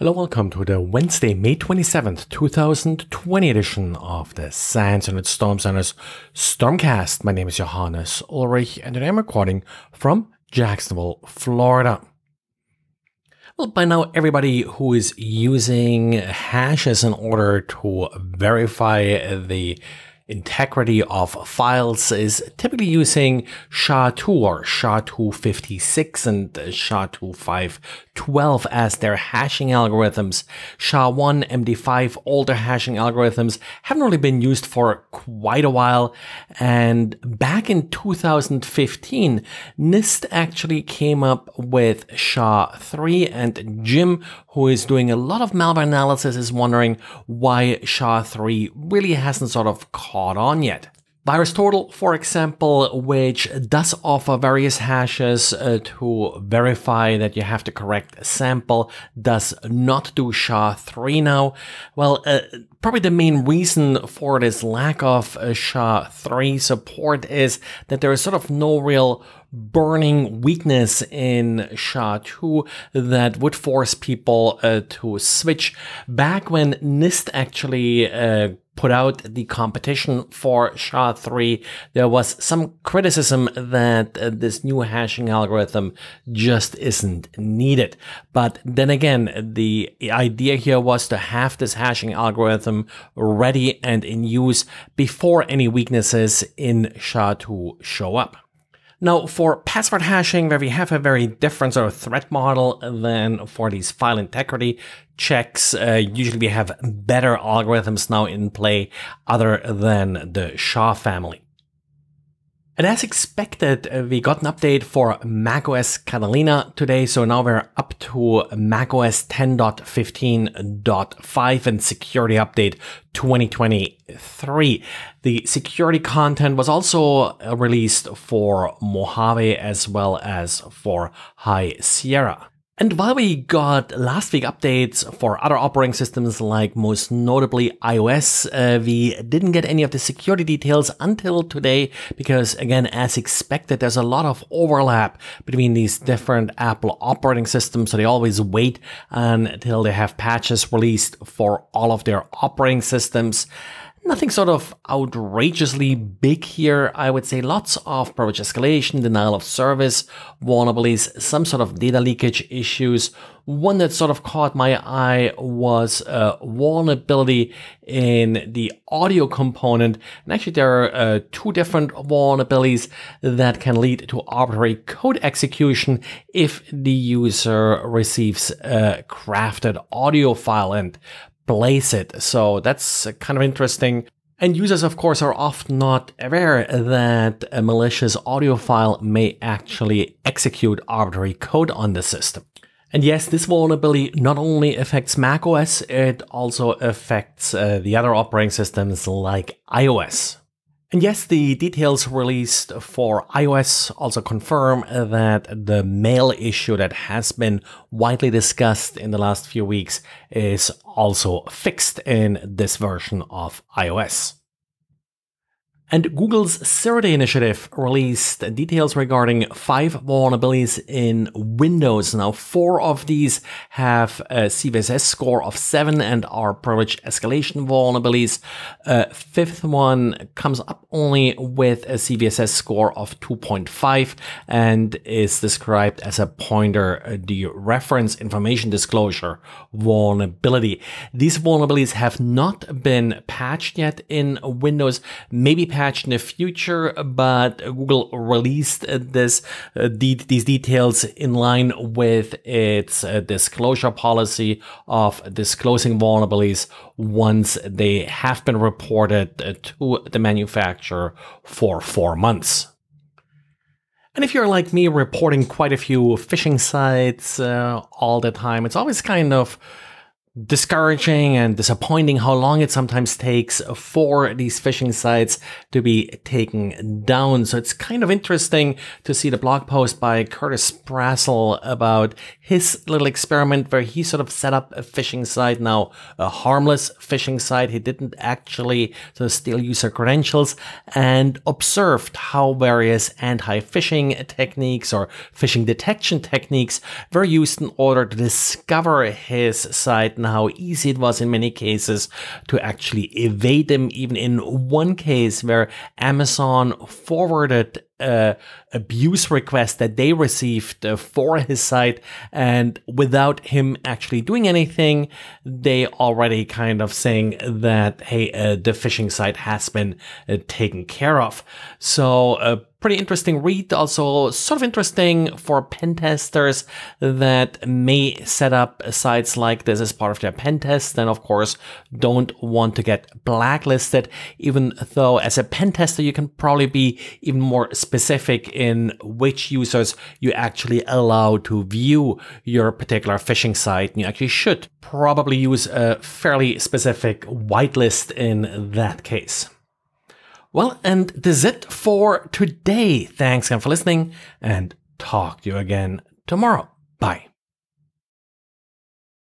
Hello, welcome to the Wednesday, May 27th, 2020 edition of the SANS Internet Storm Center's Stormcast. My name is Johannes Ulrich, and today I'm recording from Jacksonville, Florida. Well, by now, everybody who is using hashes in order to verify the integrity of files is typically using SHA 2 or SHA 256 and SHA 512 as their hashing algorithms. SHA 1, MD5, older hashing algorithms haven't really been used for quite a while. And back in 2015, NIST actually came up with SHA 3, and Jim, who is doing a lot of malware analysis, is wondering why SHA 3 really hasn't sort of caught on yet. VirusTotal, for example, which does offer various hashes to verify that you have the correct sample, does not do SHA 3 now. Well, probably the main reason for this lack of SHA 3 support is that there is sort of no real burning weakness in SHA 2 that would force people to switch. Back when NIST actually put out the competition for SHA 3, there was some criticism that this new hashing algorithm just isn't needed. But then again, the idea here was to have this hashing algorithm ready and in use before any weaknesses in SHA 2 show up. Now, for password hashing, where we have a very different sort of threat model than for these file integrity checks, usually we have better algorithms now in play other than the SHA family. And as expected, we got an update for macOS Catalina today. So now we're up to macOS 10.15.5 and security update 2023. The security content was also released for Mojave as well as for High Sierra. And while we got last week updates for other operating systems, like most notably iOS, we didn't get any of the security details until today because, again, as expected, there's a lot of overlap between these different Apple operating systems. So they always wait until they have patches released for all of their operating systems. Nothing sort of outrageously big here. I would say lots of privilege escalation, denial of service, vulnerabilities, some sort of data leakage issues. One that sort of caught my eye was a vulnerability in the audio component. And actually there are two different vulnerabilities that can lead to arbitrary code execution if the user receives a crafted audio file and place it. So that's kind of interesting. And users, of course, are often not aware that a malicious audio file may actually execute arbitrary code on the system. And yes, this vulnerability not only affects macOS, it also affects the other operating systems like iOS. And yes, the details released for iOS also confirm that the mail issue that has been widely discussed in the last few weeks is also fixed in this version of iOS. And Google's Zero Day initiative released details regarding 5 vulnerabilities in Windows. Now, 4 of these have a CVSS score of 7 and are privilege escalation vulnerabilities. Fifth one comes up only with a CVSS score of 2.5 and is described as a pointer dereference information disclosure vulnerability. These vulnerabilities have not been patched yet in Windows. Maybe patched in the future, but Google released these details in line with its disclosure policy of disclosing vulnerabilities once they have been reported to the manufacturer for 4 months. And if you're like me, reporting quite a few phishing sites all the time, it's always kind of discouraging and disappointing how long it sometimes takes for these phishing sites to be taken down. So it's kind of interesting to see the blog post by Curtis Brassel about his little experiment where he sort of set up a phishing site, now a harmless phishing site. He didn't actually sort of steal user credentials, and observed how various anti-phishing techniques or phishing detection techniques were used in order to discover his site and how easy it was in many cases to actually evade them, even in one case where Amazon forwarded abuse request that they received for his site, and without him actually doing anything, they already kind of saying that, hey, the phishing site has been taken care of. So pretty interesting read, also sort of interesting for pen testers that may set up sites like this as part of their pen test, and of course don't want to get blacklisted, even though as a pen tester you can probably be even more specific in which users you actually allow to view your particular phishing site. You actually should probably use a fairly specific whitelist in that case. Well, and this is it for today. Thanks again for listening, and talk to you again tomorrow. Bye.